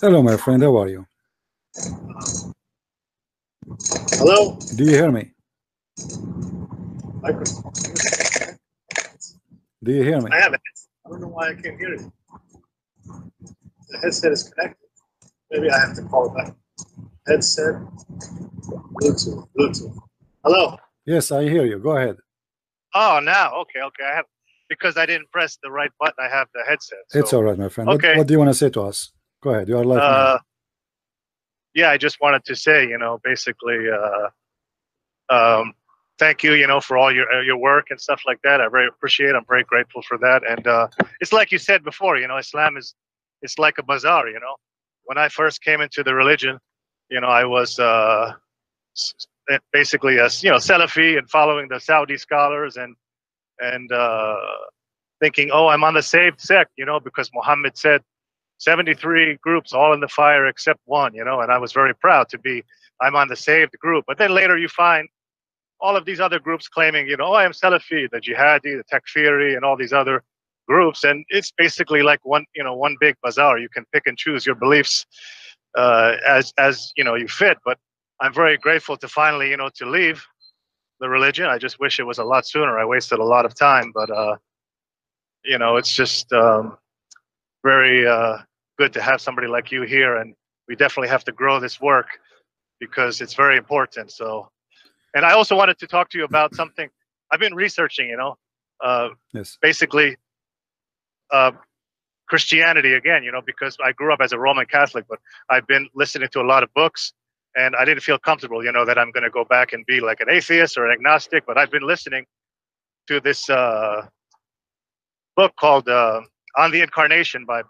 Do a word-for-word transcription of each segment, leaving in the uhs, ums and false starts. Hello, my friend. How are you? Hello? Do you hear me? Do you hear me? I have it. I don't know why I can't hear you. The headset is connected. Maybe I have to call it back. Headset, Bluetooth, Bluetooth. Hello? Yes, I hear you. Go ahead. Oh, now. Okay, okay. I have, because I didn't press the right button, I have the headset. So. It's all right, my friend. Okay. What, what do you want to say to us? Go ahead. You are live. Uh, yeah, I just wanted to say, you know, basically, uh, um, thank you, you know, for all your your work and stuff like that. I very appreciate it. I'm very grateful for that. And uh, it's like you said before, you know, Islam is, it's like a bazaar, you know. When I first came into the religion, you know, I was uh, basically a, you know, Salafi and following the Saudi scholars and and uh, thinking, oh, I'm on the saved sect, you know, because Muhammad said seventy-three groups all in the fire except one, you know, and I was very proud to be, I'm on the saved group. But then later you find all of these other groups claiming, you know, oh, I am Salafi, the Jihadi, the Takfiri, and all these other groups. And it's basically like one, you know, one big bazaar. You can pick and choose your beliefs uh, as, as, you know, you fit. But I'm very grateful to finally, you know, to leave the religion. I just wish it was a lot sooner. I wasted a lot of time, but, uh, you know, it's just um, very uh, good to have somebody like you here. And we definitely have to grow this work because it's very important. So, and I also wanted to talk to you about something I've been researching, you know, uh, yes. basically uh, Christianity again, you know, because I grew up as a Roman Catholic, but I've been listening to a lot of books. And I didn't feel comfortable, you know, that I'm going to go back and be like an atheist or an agnostic. But I've been listening to this uh, book called uh, On the Incarnation by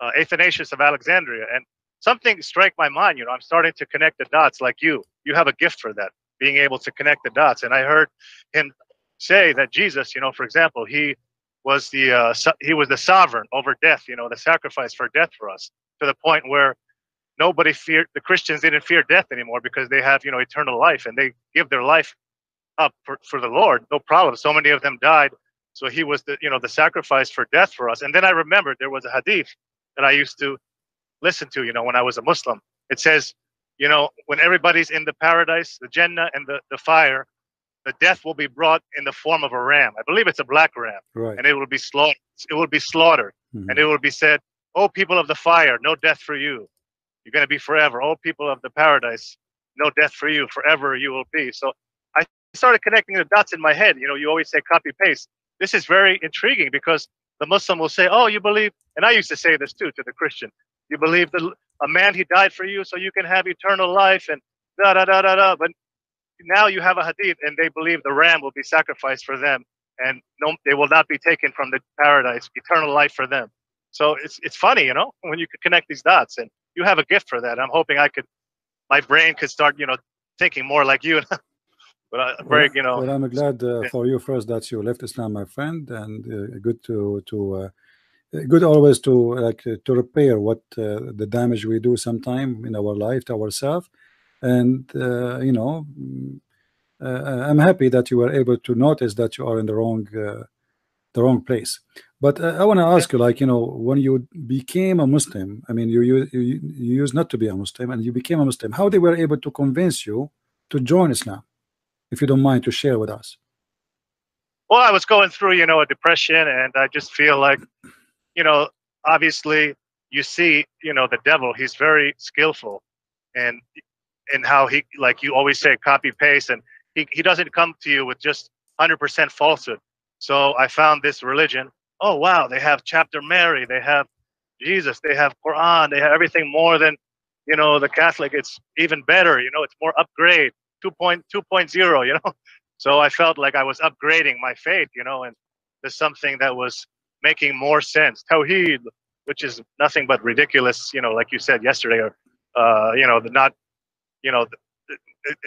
uh, Athanasius of Alexandria. And something struck my mind, you know, I'm starting to connect the dots like you. You have a gift for that, being able to connect the dots. And I heard him say that Jesus, you know, for example, he was the uh, so he was the sovereign over death, you know, the sacrifice for death for us, to the point where nobody feared, the Christians didn't fear death anymore because they have, you know, eternal life and they give their life up for, for the Lord. No problem. So many of them died. So he was the, you know, the sacrifice for death for us. And then I remembered there was a hadith that I used to listen to, you know, when I was a Muslim. It says, you know, when everybody's in the paradise, the Jannah and the, the fire, the death will be brought in the form of a ram. I believe it's a black ram. Right. And it will be slaughtered. It will be slaughtered. Mm-hmm. And it will be said, oh, people of the fire, no death for you. You're going to be forever. All people of the paradise, no death for you. Forever you will be. So I started connecting the dots in my head. You know, you always say copy paste. This is very intriguing because the Muslim will say, oh, you believe, and I used to say this too to the Christian, you believe that a man, he died for you so you can have eternal life and da da da da da. But now you have a hadith and they believe the ram will be sacrificed for them and no, they will not be taken from the paradise, eternal life for them. So it's, it's funny, you know, when you could connect these dots. And you have a gift for that. I'm hoping I could, my brain could start, you know, thinking more like you. But I, very, you know. Well, I'm glad uh, for you first that you left Islam, my friend, and uh, good to to uh, good always to like uh, to repair what uh, the damage we do sometime in our life to ourselves. And uh, you know, uh, I'm happy that you were able to notice that you are in the wrong uh, the wrong place. But uh, I want to ask you, like, you know, when you became a Muslim, I mean, you, you, you, you used not to be a Muslim and you became a Muslim, how they were able to convince you to join Islam, if you don't mind to share with us? Well, I was going through, you know, a depression and I just feel like, you know, obviously you see, you know, the devil, he's very skillful and, and how he, like you always say, copy paste, and he, he doesn't come to you with just one hundred percent falsehood. So I found this religion. Oh, wow, they have chapter Mary, they have Jesus, they have Quran, they have everything more than, you know, the Catholic. It's even better, you know, it's more upgrade, two point oh, you know. So I felt like I was upgrading my faith, you know, and there's something that was making more sense. Tawheed, which is nothing but ridiculous, you know, like you said yesterday, or, uh, you know, the not, you know,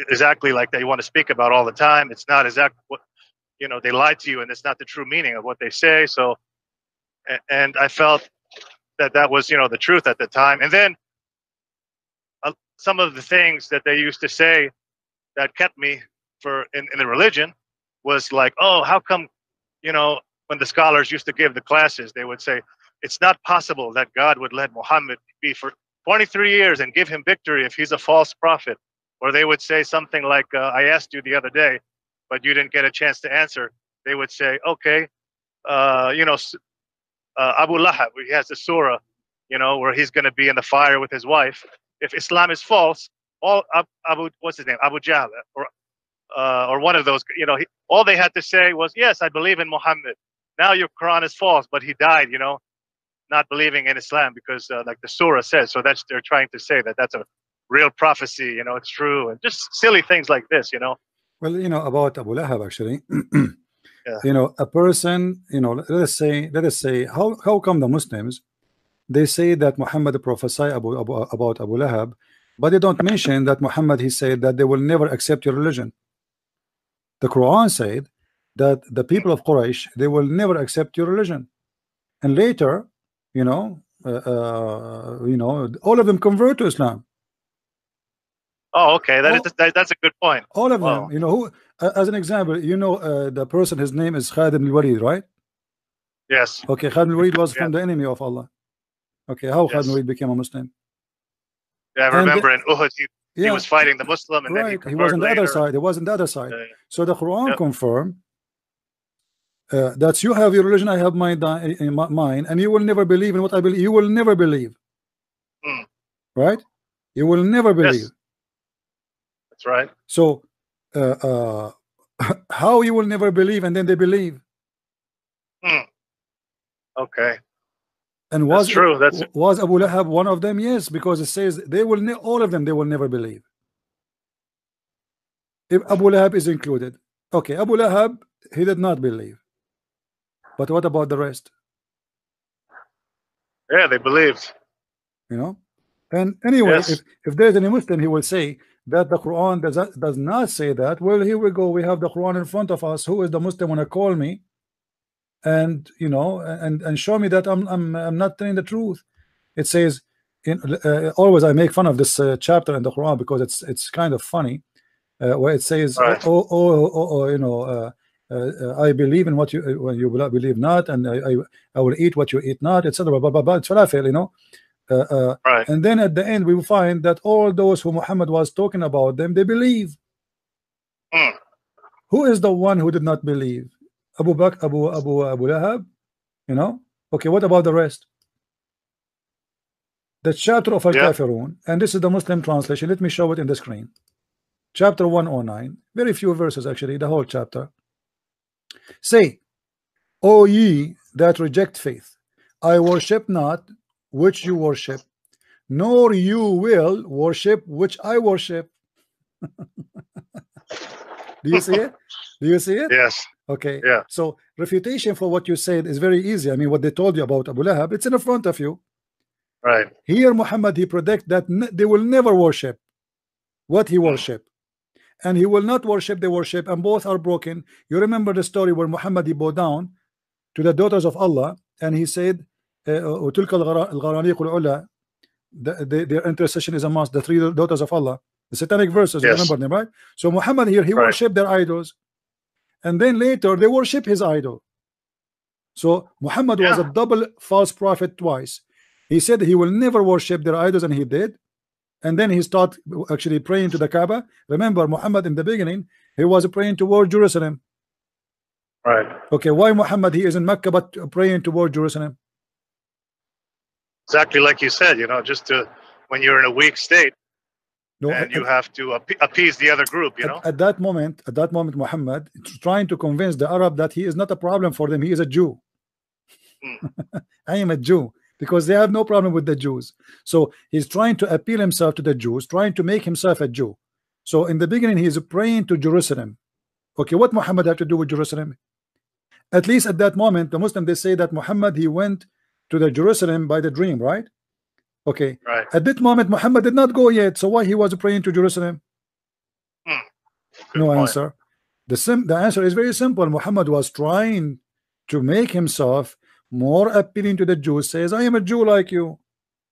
exactly like that you want to speak about all the time. It's not exactly what, you know, they lied to you and it's not the true meaning of what they say. So, and I felt that that was, you know, the truth at the time. And then uh, some of the things that they used to say that kept me for in, in the religion was like, oh, how come, you know, when the scholars used to give the classes, they would say, it's not possible that God would let Muhammad be for twenty-three years and give him victory if he's a false prophet. Or they would say something like, uh, I asked you the other day, but you didn't get a chance to answer. They would say, okay, uh, you know, uh, Abu Lahab, he has the surah, you know, where he's going to be in the fire with his wife. If Islam is false, all Abu, what's his name, Abu Jahl, or uh, or one of those, you know, he, all they had to say was, yes, I believe in Muhammad. Now your Quran is false, but he died, you know, not believing in Islam because uh, like the surah says. So that's, they're trying to say that that's a real prophecy, you know, it's true, and just silly things like this, you know. Well, you know, about Abu Lahab, actually, yeah. You know, a person, you know, let us say, let us say, how, how come the Muslims, they say that Muhammad prophesied Abu, Abu, about Abu Lahab, but they don't mention that Muhammad, he said that they will never accept your religion. The Quran said that the people of Quraysh, they will never accept your religion. And later, you know, uh, uh, you know, all of them convert to Islam. Oh, okay, that oh, is that, that's a good point. All of wow. them, you know, who, uh, as an example, you know, uh, the person, his name is Khalid al-Walid, right? Yes. Okay, Khalid al-Walid was yeah. from the enemy of Allah. Okay, how yes. Khalid al-Walid became a Muslim? Yeah, I remember and, in Uhud, he, yeah, he was fighting the Muslim, and right, then he, he was on the later. other side. He was on the other side. Uh, so the Quran yep. confirmed uh, that you have your religion, I have my, my mine, and you will never believe in what I believe. You will never believe, mm. right? You will never believe. Yes. Right. So, uh, uh, how you will never believe, and then they believe. Mm. Okay. And was That's true. That's was Abu Lahab one of them? Yes, because it says they will ne all of them. They will never believe. If Abu Lahab is included, okay. Abu Lahab, he did not believe. But what about the rest? Yeah, they believed. You know. And anyway, yes. if if there's any Muslim, he will say that the Quran does, does not say that. Well, here we go, we have the Quran in front of us. Who is the Muslim want to call me and, you know, and and show me that I'm I'm, I'm not telling the truth? It says in uh, always I make fun of this uh, chapter in the Quran because it's it's kind of funny, uh, where it says right. oh, oh, oh, oh you know uh, uh, I believe in what you uh, well, you will believe not, and I, I I will eat what you eat not, etc. But but but falafel, you know. Uh, uh, right. And then at the end we will find that all those who Muhammad was talking about them, they believe. Mm. Who is the one who did not believe? Abu Bakr, Abu Abu Abu Lahab, you know. Okay, what about the rest? The chapter of Al-Kafirun, yeah. and this is the Muslim translation. Let me show it in the screen. Chapter one oh nine, very few verses actually, the whole chapter. Say, O ye that reject faith, I worship not which you worship, nor you will worship which I worship. Do you see it? Do you see it? Yes. Okay. Yeah. So refutation for what you said is very easy. I mean, what they told you about Abu Lahab, it's in the front of you. Right. Here, Muhammad, he predicted that they will never worship what he worshipped. And he will not worship the worship, and both are broken. You remember the story where Muhammad, he bowed down to the daughters of Allah, and he said, Uh, the, the, their intercession is amongst the three daughters of Allah, the satanic verses, yes. remember them, right? So Muhammad here, he right. worshipped their idols, and then later they worship his idol. So Muhammad yeah. was a double false prophet twice. He said he will never worship their idols, and he did. And then he started actually praying to the Kaaba. Remember, Muhammad in the beginning, he was praying toward Jerusalem, right? Okay, why Muhammad, he is in Mecca but praying toward Jerusalem? Exactly like you said, you know, just to, when you're in a weak state, no, and you at, have to appe appease the other group, you know. At, at that moment, at that moment, Muhammad trying to convince the Arab that he is not a problem for them. He is a Jew. Mm. I am a Jew, because they have no problem with the Jews. So he's trying to appeal himself to the Jews, trying to make himself a Jew. So in the beginning, he is praying to Jerusalem. Okay, what Muhammad had to do with Jerusalem? At least at that moment, the Muslim, they say that Muhammad, he went to the Jerusalem by the dream, right? Okay. Right. At that moment, Muhammad did not go yet. So why he was praying to Jerusalem? Mm. No point. Answer. The sim the answer is very simple. Muhammad was trying to make himself more appealing to the Jews. Says, I am a Jew like you.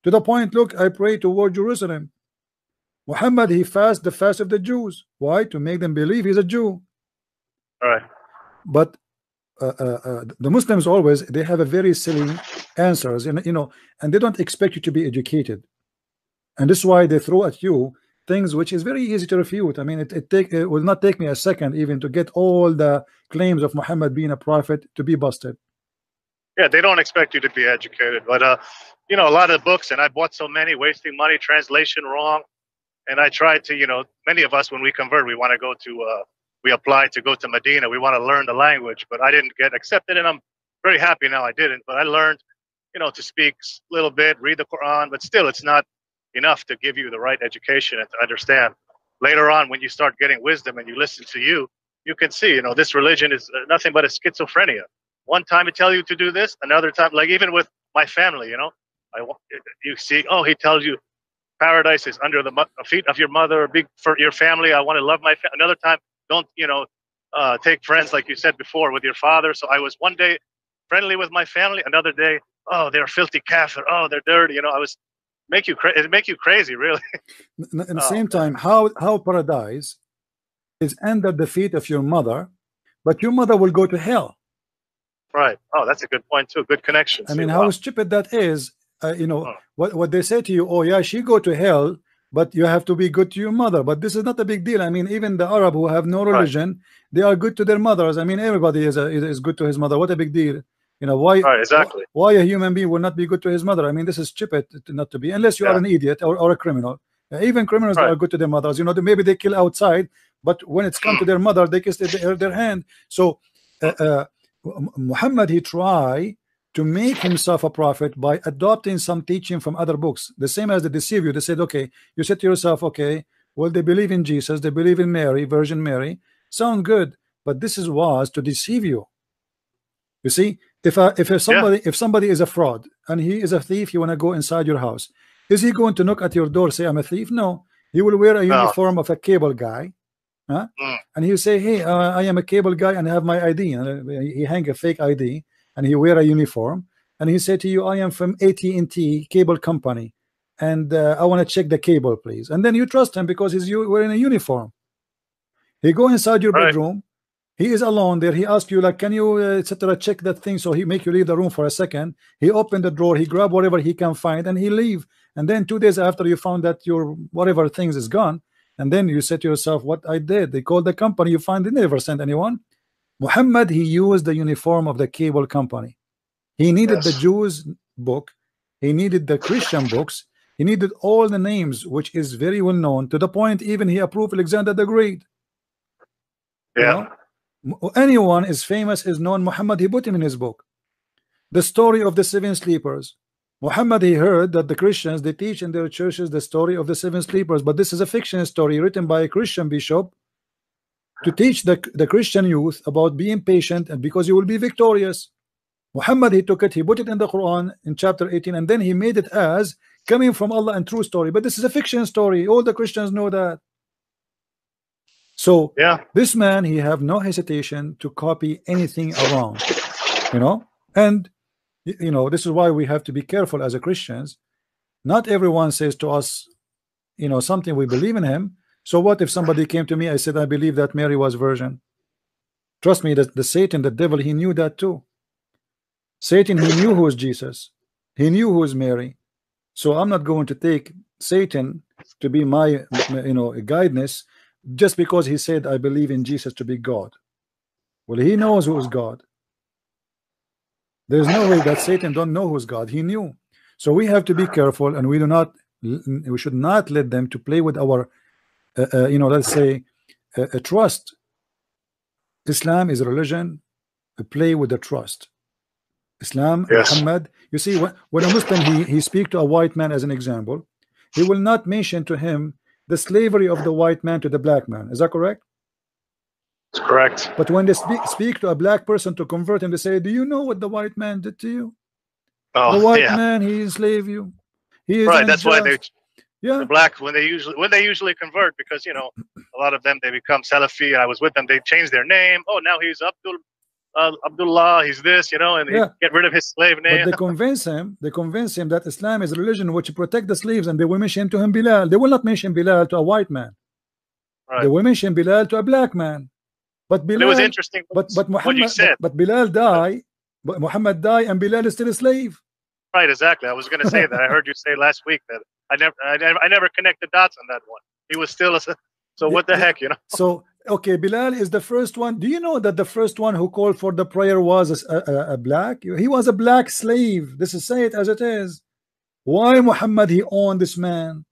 To the point, look, I pray toward Jerusalem. Muhammad, he fasted the fast of the Jews. Why? To make them believe he's a Jew. All right. But Uh, uh, uh, the Muslims always, they have a very silly answers, and you know, and they don't expect you to be educated. And this is why they throw at you things which is very easy to refute. I mean, it, it take it will not take me a second even to get all the claims of Muhammad being a prophet to be busted. Yeah, they don't expect you to be educated, but uh, you know, a lot of books, and I bought so many, wasting money, translation wrong, and I tried to, you know, many of us when we convert, we want to go to, uh, we apply to go to Medina, we want to learn the language, but I didn't get accepted, and I'm very happy now I didn't. But I learned, you know, to speak a little bit, read the Quran, but still, it's not enough to give you the right education and to understand. Later on, when you start getting wisdom and you listen to you, you can see, you know, this religion is nothing but a schizophrenia. One time it tells you to do this, another time, like even with my family, you know, I you see, oh, he tells you paradise is under the feet of your mother, big for your family. I want to love my family. Another time, don't, you know, uh, take friends, like you said before, with your father. So I was one day friendly with my family, another day, oh, they're filthy kafir, oh, they're dirty, you know, I was make you crazy, make you crazy, really. At the same time, how how paradise is under the feet of your mother, but your mother will go to hell. Right. Oh, that's a good point too. Good connection. I mean, how stupid that is. Uh, you know, what what they say to you, oh yeah, she go to hell, but you have to be good to your mother. But this is not a big deal. I mean, even the Arab who have no religion, right, they are good to their mothers. I mean, everybody is a, is good to his mother. What a big deal. You know, why, right, exactly. why a human being will not be good to his mother? I mean, this is stupid not to be, unless you yeah. are an idiot or, or a criminal. Uh, even criminals right. are good to their mothers. You know, maybe they kill outside, but when it's come to their mother, they kiss their, their hand. So uh, uh, Muhammad, he tried to make himself a prophet by adopting some teaching from other books. The same as they deceive you. They said, okay, you said to yourself, okay, well, they believe in Jesus. They believe in Mary, Virgin Mary. Sound good, but this is was to deceive you. You see, if I, if somebody yeah. if somebody is a fraud and he is a thief, he want to go inside your house. Is he going to knock at your door, say I'm a thief? No, he will wear a no. uniform of a cable guy, huh? Mm. And he'll say, hey, uh, I am a cable guy and I have my I D. And he hang a fake I D and he wear a uniform and he say to you, I am from A T and T cable company and uh, I want to check the cable, please. And then you trust him because he's you wearing a uniform. He go inside your All bedroom. Right. He is alone there. He asked you, like, can you, uh, et cetera, check that thing? So he make you leave the room for a second. He opened the drawer. He grabbed whatever he can find, and he leave. And then two days after, you found that your whatever things is gone. And then you said to yourself, what I did? They called the company. You find they never sent anyone. Muhammad, he used the uniform of the cable company. He needed yes. the Jews' book. He needed the Christian books. He needed all the names, which is very well known, to the point even he approved Alexander the Great. Yeah. You know? Anyone is famous is known. Muhammad, he put him in his book. The story of the seven sleepers. Muhammad, he heard that the Christians, they teach in their churches the story of the seven sleepers, but this is a fiction story written by a Christian bishop to teach the, the Christian youth about being patient and because you will be victorious. Muhammad, he took it, he put it in the Quran in chapter eighteen, and then he made it as coming from Allah and true story. But this is a fiction story. All the Christians know that. So yeah. this man, he have no hesitation to copy anything around, you know. And you know, this is why we have to be careful as a Christians. Not everyone says to us, you know, something we believe in him. So what if somebody came to me, I said, I believe that Mary was virgin. Trust me, that the Satan, the devil, he knew that too. Satan, he knew who is Jesus. He knew who is Mary. So I'm not going to take Satan to be my, you know, guidance, just because he said, I believe in Jesus to be God. Well, he knows who is God. There's no way that Satan don't know who's God. He knew. So we have to be careful, and we do not, we should not let them to play with our uh, uh, you know, let's say uh, a trust. Islam is a religion to play with the trust. Islam, yes. Muhammad, you see, when, when a Muslim he, he speak to a white man as an example, he will not mention to him the slavery of the white man to the black man. Is that correct? It's correct. But when they speak, speak to a black person to convert him, they say, do you know what the white man did to you? Oh, the white yeah. man, he enslaved you. He is right, unjust. That's why they yeah. the black when they usually when they usually convert, because you know, a lot of them they become Salafi. I was with them, they change their name. Oh, now he's Abdul uh, Abdullah, he's this, you know, and they yeah. get rid of his slave name. But they convince him, they convince him that Islam is a religion which protect the slaves, and they will mention to him Bilal. They will not mention Bilal to a white man. Right. They will mention Bilal to a black man. But Bilal, but it was interesting. But but Muhammad, what you said. But, but Bilal died, but Muhammad died, and Bilal is still a slave. Right, exactly. I was going to say that. I heard you say last week that I never, I never, I never connected dots on that one. He was still a, so what the heck, you know? So okay, Bilal is the first one. Do you know that the first one who called for the prayer was a, a, a black? He was a black slave. This is, say it as it is. Why Muhammad, he owned this man,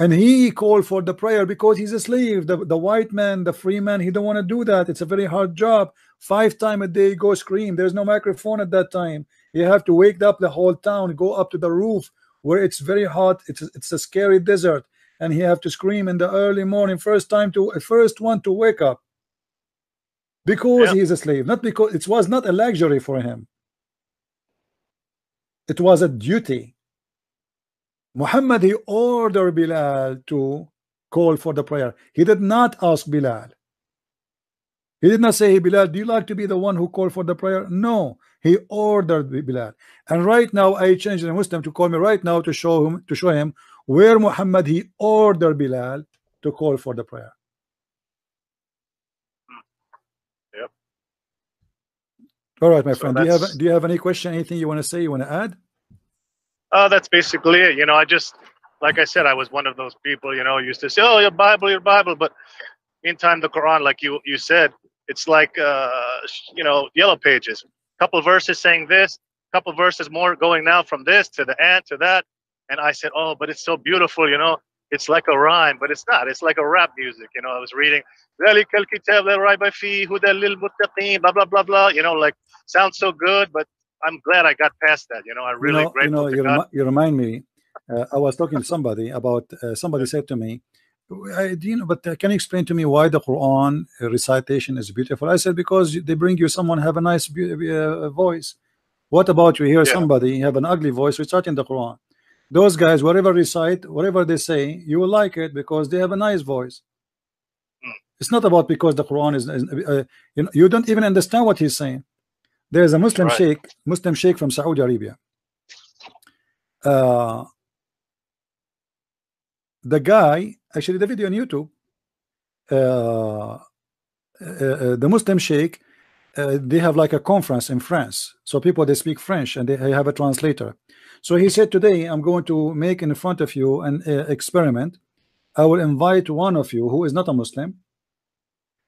and he called for the prayer because he's a slave. The, the white man, the free man, he don't want to do that. It's a very hard job. Five times a day go scream. There's no microphone at that time. You have to wake up the whole town, go up to the roof where it's very hot. It's a, it's a scary desert, and he have to scream in the early morning, first time to first one to wake up, because yeah. He's a slave, not because it was not a luxury for him. It was a duty. Muhammad, he ordered Bilal to call for the prayer. He did not ask Bilal. He did not say, hey, Bilal, do you like to be the one who called for the prayer? No, he ordered Bilal. And right now, I changed the Muslim to call me right now to show him to show him where Muhammad, he ordered Bilal to call for the prayer. Yep. All right, my so friend. Do you have do you have any question? Anything you want to say? You want to add? Oh, that's basically it. You know, I just, like I said, I was one of those people, you know, used to say, oh, your Bible, your Bible. But in time, the Quran, like you, you said, it's like, uh, you know, yellow pages. A couple verses saying this, a couple verses more going now from this to the end to that. And I said, oh, but it's so beautiful, you know, it's like a rhyme, but it's not. It's like a rap music. You know, I was reading, blah, blah, blah, blah. You know, like, sounds so good, but I'm glad I got past that. You know, I really you know, grateful you, know, you, remi you remind me. Uh, I was talking to somebody about. Uh, somebody said to me, I, "Do you know? But uh, can you explain to me why the Quran recitation is beautiful?" I said, "Because they bring you someone have a nice uh, voice. What about you hear yeah. somebody have an ugly voice reciting the Quran? Those guys, whatever recite, whatever they say, you will like it because they have a nice voice. Mm. It's not about because the Quran is. is uh, you know, you don't even understand what he's saying." There's a Muslim right. sheikh, Muslim sheikh from Saudi Arabia. Uh, the guy, actually, the video on YouTube. Uh, uh, uh, the Muslim sheikh, uh, they have like a conference in France, so people they speak French and they have a translator. So he said, today I'm going to make in front of you an uh, experiment. I will invite one of you who is not a Muslim,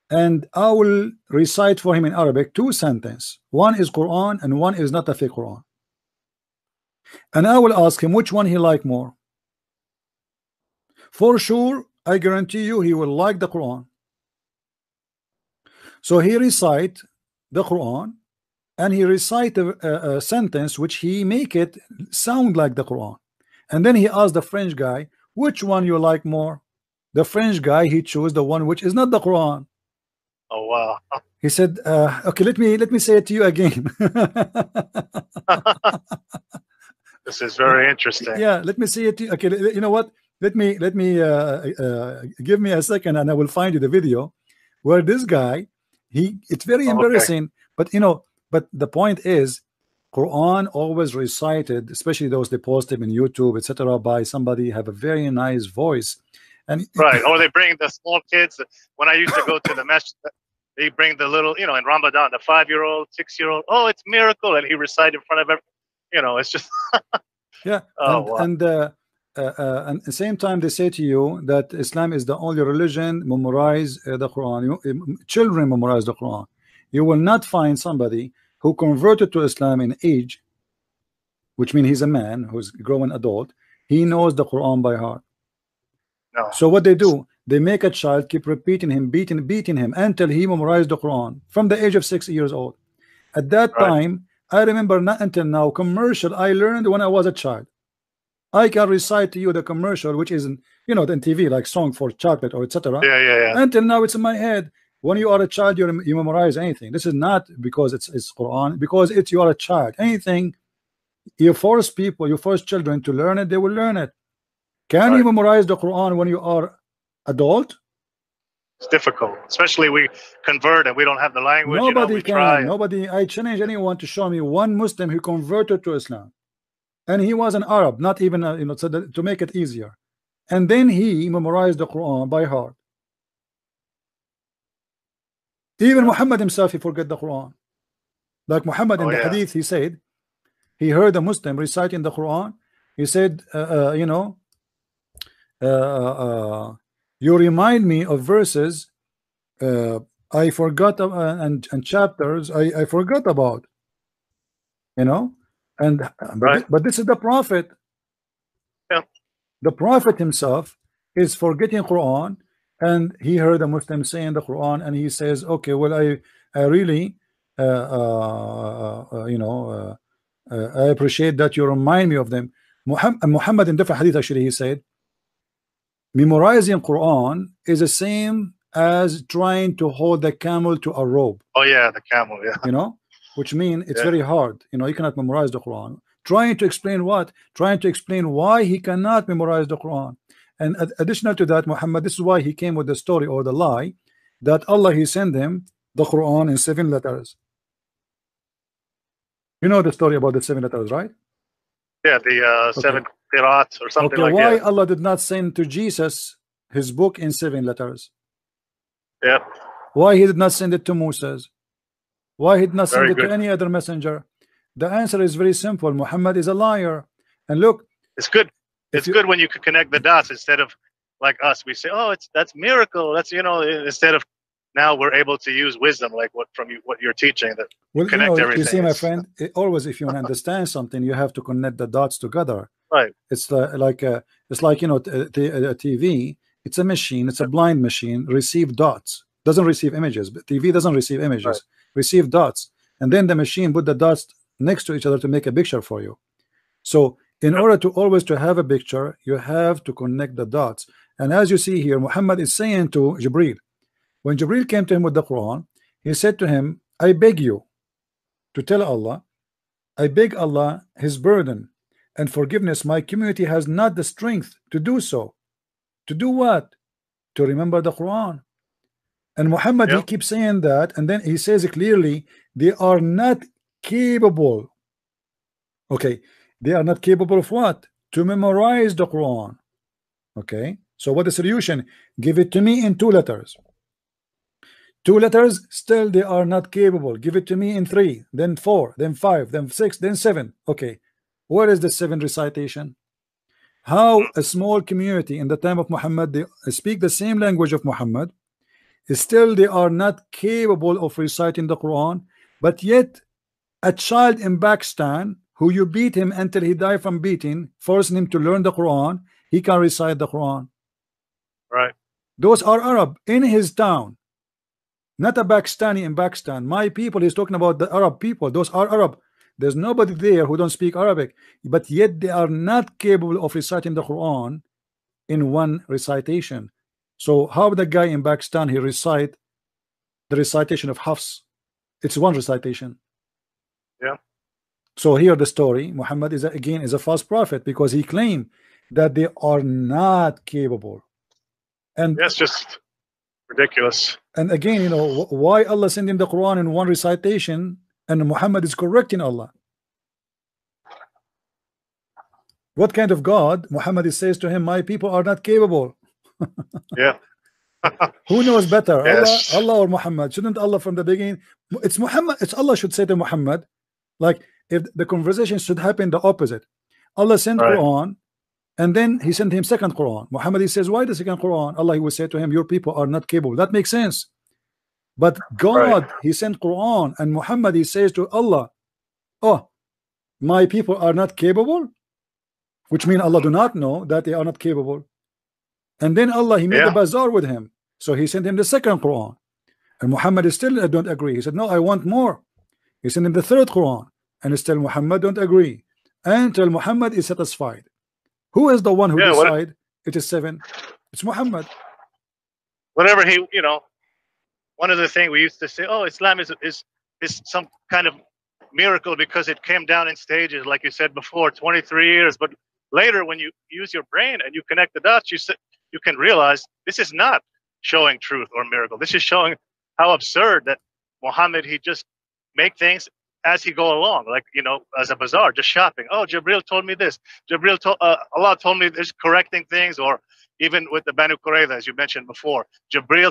and I will recite for him in Arabic two sentences. One is Quran and one is not a fake Quran. And I will ask him which one he like more. For sure, I guarantee you he will like the Quran. So he recite the Quran, and he recite a, a, a sentence which he make it sound like the Quran. And then he asked the French guy, which one you like more? The French guy, he chose the one which is not the Quran. Oh wow! He said, uh, "Okay, let me let me say it to you again." This is very interesting. Yeah, let me say it to you. Okay, you know what? Let me let me uh, uh, give me a second, and I will find you the video where this guy. He it's very embarrassing, okay. but you know. But the point is, Quran always recited, especially those they post them in YouTube, et cetera, by somebody have a very nice voice. And right, or they bring the small kids. When I used to go to the masjid, they bring the little, you know, in Ramadan, the five-year-old, six-year-old. Oh, it's miracle, and he recited in front of every, you know, it's just. yeah, oh, and wow. and, uh, uh, uh, and at the same time, they say to you that Islam is the only religion. Memorize uh, the Quran. You, uh, children memorize the Quran. You will not find somebody who converted to Islam in age, which means he's a man who's a growing adult. He knows the Quran by heart. No. So what they do, they make a child keep repeating him, beating, beating him until he memorized the Quran from the age of six years old. At that right. time, I remember not until now commercial I learned when I was a child. I can recite to you the commercial, which isn't you know the T V like song for chocolate or et cetera. Yeah, yeah, yeah. Until now, it's in my head. When you are a child, you you memorize anything. This is not because it's it's Quran, because it's you are a child. Anything you force people, you force children to learn it, they will learn it. Can right. you memorize the Quran when you are adult? It's difficult, especially we convert and we don't have the language. Nobody you know, can. Try. Nobody. I challenge anyone to show me one Muslim who converted to Islam, and he was an Arab, not even a, you know, so that, to make it easier. And then he memorized the Quran by heart. Even Muhammad himself, he forget the Quran. Like Muhammad oh, in the yeah. Hadith, he said, he heard a Muslim reciting the Quran. He said, uh, uh, you know, uh, uh, you remind me of verses uh, I forgot uh, and, and chapters I, I forgot about, you know. And right. but, but this is the prophet. Yeah. The prophet himself is forgetting Quran, and he heard a Muslim saying the Quran, and he says, okay, well, I, I really, uh, uh, uh, you know, uh, uh, I appreciate that you remind me of them. Muhammad, Muhammad in different hadith, actually, he said, memorizing Quran is the same as trying to hold the camel to a rope. Oh yeah, the camel, yeah. You know, which means it's yeah. very hard. You know, you cannot memorize the Quran. Trying to explain what? Trying to explain why he cannot memorize the Quran. And additional to that, Muhammad, this is why he came with the story or the lie that Allah, he sent him the Quran in seven letters. You know the story about the seven letters, right? Yeah, the uh, okay. seven qira'at or something okay, like why that. Why Allah did not send to Jesus his book in seven letters? Yeah. Why he did not send it to Moses? Why he did not very send it good. to any other messenger? The answer is very simple. Muhammad is a liar. And look, it's good. It's you, good when you can connect the dots instead of like us. We say, "Oh, it's that's miracle." That's you know. Instead of now, we're able to use wisdom, like what from you, what you're teaching that well, you connect you know, everything. You see, my friend, it, always if you understand something, you have to connect the dots together. Right. It's uh, like uh, it's like you know, a T V. It's a machine. It's a blind machine. Receive dots. Doesn't receive images. But T V doesn't receive images. Right. Receive dots, and then the machine put the dots next to each other to make a picture for you. So in order to always to have a picture, you have to connect the dots. And as you see here, Muhammad is saying to Jibreel, when Jibreel came to him with the Quran, he said to him, I beg you to tell Allah, I beg Allah his burden and forgiveness. My community has not the strength to do so. To do what? To remember the Quran. And Muhammad, yeah. he keeps saying that. And then he says clearly, they are not capable. Okay. They are not capable of what? To memorize the Quran. Okay, so what the solution? Give it to me in two letters. Two letters, still they are not capable. Give it to me in three, then four, then five, then six, then seven. Okay, where is the seven recitation? How a small community in the time of Muhammad, they speak the same language of Muhammad, still they are not capable of reciting the Quran, but yet a child in Pakistan who you beat him until he died from beating, forcing him to learn the Quran, he can recite the Quran. Right. Those are Arab in his town, not a Pakistani in Pakistan. My people, he's talking about the Arab people. Those are Arab. There's nobody there who don't speak Arabic, but yet they are not capable of reciting the Quran in one recitation. So how the guy in Pakistan, he recite the recitation of Hafs? It's one recitation. Yeah. So here the story, Muhammad is a, again is a false prophet because he claimed that they are not capable. And that's just ridiculous. And again, you know, why Allah sent him the Quran in one recitation and Muhammad is correcting Allah? What kind of God? Muhammad says to him, my people are not capable. Yeah. Who knows better, yes. Allah, Allah or Muhammad? Shouldn't Allah from the beginning? It's Muhammad. It's Allah should say to Muhammad, like, if the conversation should happen the opposite. Allah sent right. Quran, and then he sent him second Quran. Muhammad, he says, why the second Quran? Allah, he will say to him, your people are not capable. That makes sense. But God, right. he sent Quran, and Muhammad, he says to Allah, oh, my people are not capable, which means Allah do not know that they are not capable. And then Allah, he made yeah. a bazaar with him. So he sent him the second Quran. And Muhammad is still I don't agree. He said, no, I want more. He sent him the third Quran. And still Muhammad don't agree until Muhammad is satisfied. Who is the one who yeah, decide it is seven? It's Muhammad. Whatever he, you know, one other thing we used to say, oh, Islam is is is some kind of miracle because it came down in stages, like you said before, twenty-three years. But later, when you use your brain and you connect the dots, you you can realize this is not showing truth or miracle. This is showing how absurd that Muhammad he just make things as he go along, like, you know, as a bazaar, just shopping. Oh, Jibreel told me this. Jibreel told, uh, Allah told me this, correcting things, or even with the Banu Quraiza, as you mentioned before. Jibreel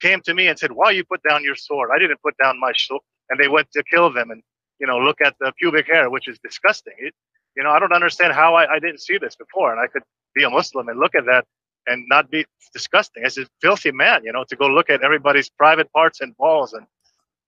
came to me and said, why you put down your sword? I didn't put down my sword. And they went to kill them and, you know, look at the pubic hair, which is disgusting. It, you know, I don't understand how I, I didn't see this before. And I could be a Muslim and look at that and not be disgusting. It's a filthy man, you know, to go look at everybody's private parts and balls. And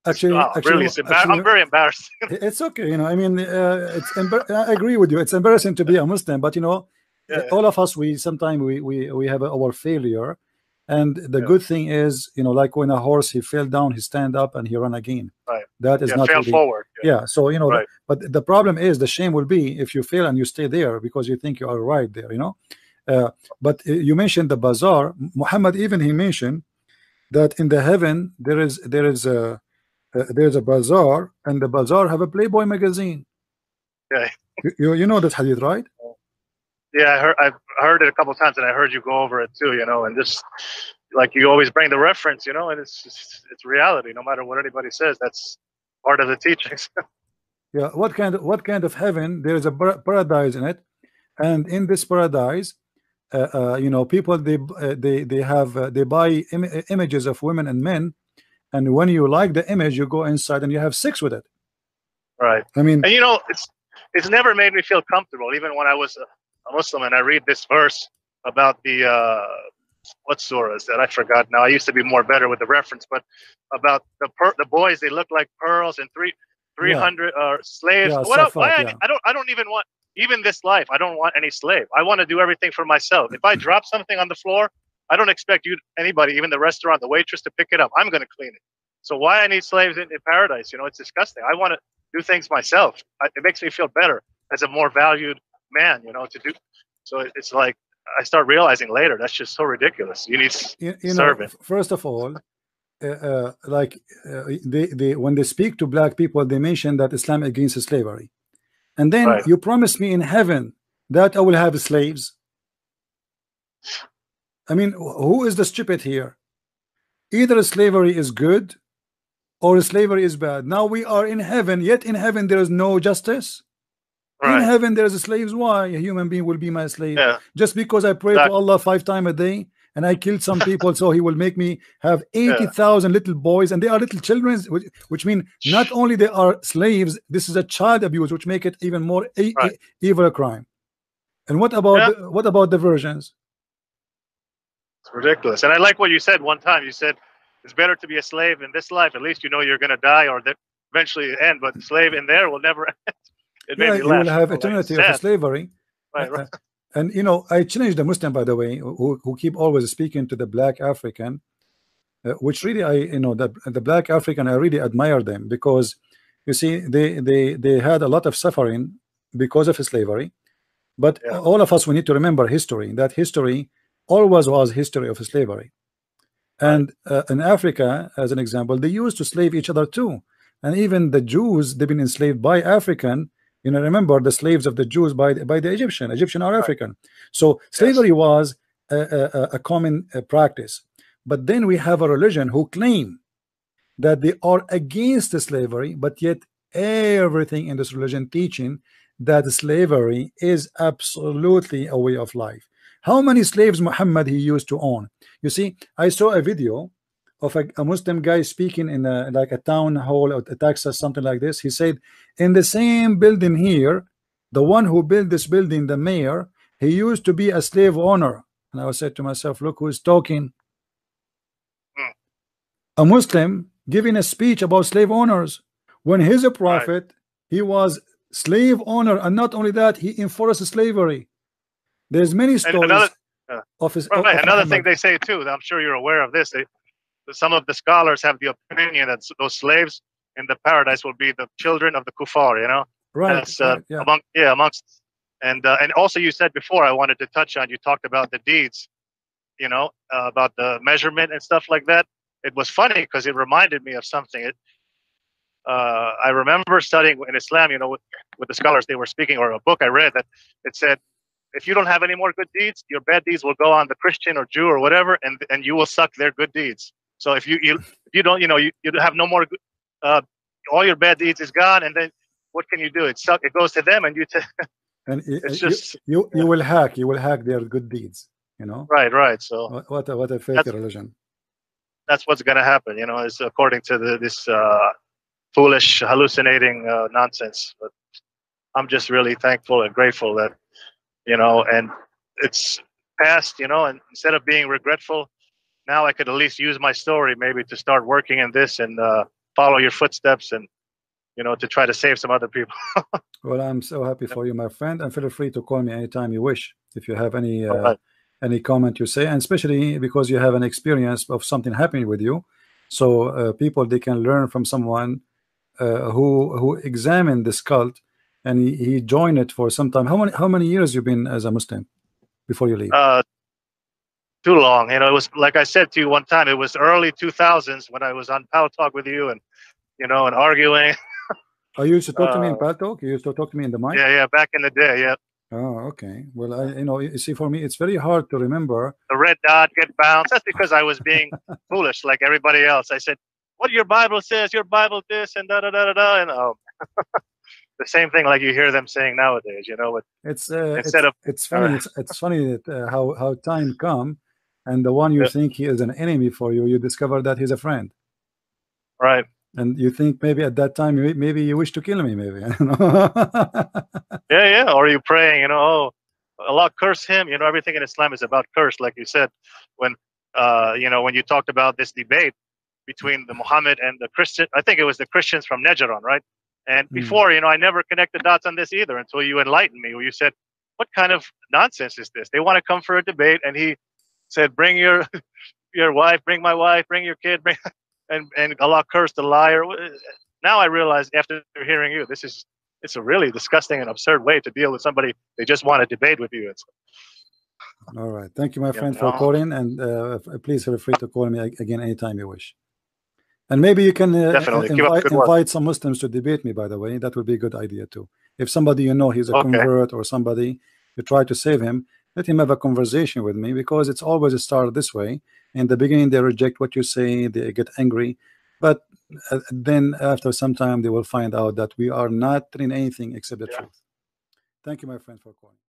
actually, wow, actually, really, it's actually I'm very embarrassed. It's okay. You know, I mean, uh, it's I agree with you. It's embarrassing to be a Muslim, but, you know, yeah, yeah. all of us, we sometimes we, we, we have our failure. And the yeah. good thing is, you know, like when a horse, he fell down, he stand up and he run again. Right. That is yeah, not fail really, forward. Yeah. yeah. So, you know, right. the, but the problem is the shame will be if you fail and you stay there because you think you are right there, you know. Uh, but you mentioned the bazaar. Muhammad, even he mentioned that in the heaven, there is there is a uh, there is a bazaar, and the bazaar have a Playboy magazine. Yeah. You, you know that hadith, right? Yeah, I heard, I've heard it a couple of times, and I heard you go over it too, you know, and just like you always bring the reference, you know, and it's just, it's reality. No matter what anybody says, that's part of the teachings. Yeah, what kind of, what kind of heaven? There is a paradise in it, and in this paradise, uh, uh, you know, people they uh, they they have uh, they buy im images of women and men, and when you like the image, you go inside and you have sex with it. Right. I mean, and you know, it's it's never made me feel comfortable, even when I was. Uh, a Muslim, and I read this verse about the uh, what surah is that? I forgot now. I used to be more better with the reference, but about the per the boys, they look like pearls and three three hundred yeah. uh, slaves. Yeah, what else? Why yeah. I, I don't. I don't even want even this life. I don't want any slave. I want to do everything for myself. If I drop something on the floor, I don't expect you, anybody, even the restaurant, the waitress, to pick it up. I'm going to clean it. So why I need slaves in, in paradise? You know, it's disgusting. I want to do things myself. I, it makes me feel better as a more valued man, you know, to do. So it's like I start realizing later that's just so ridiculous. You need you, you servant. Know, first of all, uh, uh, like uh, they, they when they speak to black people, they mention that Islam against slavery, and then right. you promise me in heaven that I will have slaves. I mean, who is the stupid here? Either slavery is good, or slavery is bad. Now we are in heaven, yet in heaven there is no justice. Right. In heaven there is slaves. Why a human being will be my slave? Yeah. Just because I pray that... to Allah five times a day and I killed some people, so he will make me have eighty thousand yeah. little boys, and they are little children, which, which mean not only they are slaves, this is a child abuse, which make it even more a, right. a, evil a crime. And what about yeah. the, what about the virgins? It's ridiculous. And I like what you said one time. You said it's better to be a slave in this life, at least you know you're gonna die or that eventually end, but slave in there will never end. It yeah, you will have eternity like of slavery, right, right. Uh, and you know, I challenge the Muslim, by the way, who, who keep always speaking to the black African, uh, which really I, you know, the the black African, I really admire them, because you see, they they they had a lot of suffering because of slavery, but yeah. all of us we need to remember history. That history always was history of slavery, and uh, in Africa, as an example, they used to slave each other too, and even the Jews they've been enslaved by African. You know, remember the slaves of the Jews by the, by the Egyptian, Egyptian or African. So slavery yes. was a, a, a common uh, practice. But then we have a religion who claim that they are against the slavery, but yet everything in this religion teaching that slavery is absolutely a way of life. How many slaves Muhammad he used to own? You see, I saw a video of a, a Muslim guy speaking in a, like a town hall or Texas, something like this. He said, in the same building here, the one who built this building, the mayor, he used to be a slave owner. And I said to myself, look who's talking. A Muslim giving a speech about slave owners. When he's a prophet, he was slave owner. And not only that, he enforced slavery. There's many stories of his... Another thing they say too, I'm sure you're aware of this, they, some of the scholars have the opinion that those slaves in the paradise will be the children of the Kufar, you know, right? That's, uh, right yeah. Among, yeah, amongst, and uh, and also you said before I wanted to touch on. You talked about the deeds, you know, uh, about the measurement and stuff like that. It was funny because it reminded me of something. It, uh, I remember studying in Islam, you know, with, with the scholars they were speaking, or a book I read that it said, if you don't have any more good deeds, your bad deeds will go on the Christian or Jew or whatever, and and you will suck their good deeds. So if you, you you don't you know you, you have no more uh, all your bad deeds is gone, and then what can you do? It suck. It goes to them, and you. And it's uh, just you you, yeah. you will hack you will hack their good deeds. You know. Right, right. So what what a, what a fake that's, religion. That's what's gonna happen. You know, is according to the, this uh, foolish hallucinating uh, nonsense. But I'm just really thankful and grateful that, you know, and it's past, you know, and instead of being regretful, now I could at least use my story maybe to start working in this and uh, follow your footsteps and, you know, to try to save some other people. Well, I'm so happy for you, my friend, and feel free to call me anytime you wish if you have any uh, right. any comment you say, and especially because you have an experience of something happening with you. So uh, people, they can learn from someone uh, who who examined this cult and he, he joined it for some time. How many how many years you been as a Muslim before you leave? Uh, too long, you know. It was like I said to you one time. It was early two thousands when I was on Pal Talk with you, and you know, and arguing. Oh, you used to talk uh, to me in Pal Talk? You used to talk to me in the mic? Yeah, yeah, back in the day, yeah. Oh, okay. Well, I, you know, you see, for me, it's very hard to remember. The red dot, get bounced. That's because I was being foolish like everybody else. I said, what your Bible says, your Bible this, and da-da-da-da-da, and oh. The same thing like you hear them saying nowadays, you know. But it's, uh, instead it's, of, it's funny, it's, it's funny that, uh, how, how time come, and the one you yeah. think he is an enemy for you, you discover that he's a friend. Right. And you think maybe at that time, maybe you wish to kill me, maybe. I don't know. Yeah, yeah. Or you praying, you know, oh, Allah curse him. You know, everything in Islam is about curse, like you said. When, uh, you know, when you talked about this debate between the Muhammad and the Christian, I think it was the Christians from Najran, right? And before, mm. you know, I never connected dots on this either until you enlightened me, where you said, what kind of nonsense is this? They want to come for a debate, and he said, bring your your wife, bring my wife, bring your kid, bring. And, and Allah cursed the liar. Now I realize after hearing you, this is, it's a really disgusting and absurd way to deal with somebody. They just want to debate with you. It's... All right. Thank you, my friend, yeah, for no. calling. And uh, please feel free to call me again anytime you wish. And maybe you can uh, Definitely. invite, invite some Muslims to debate me, by the way. That would be a good idea, too. If somebody, you know, he's a okay. convert or somebody, you try to save him, let him have a conversation with me, because it's always a start this way. In the beginning, they reject what you say, they get angry, but uh, then after some time, they will find out that we are not in anything except the yeah. truth. Thank you, my friend, for calling.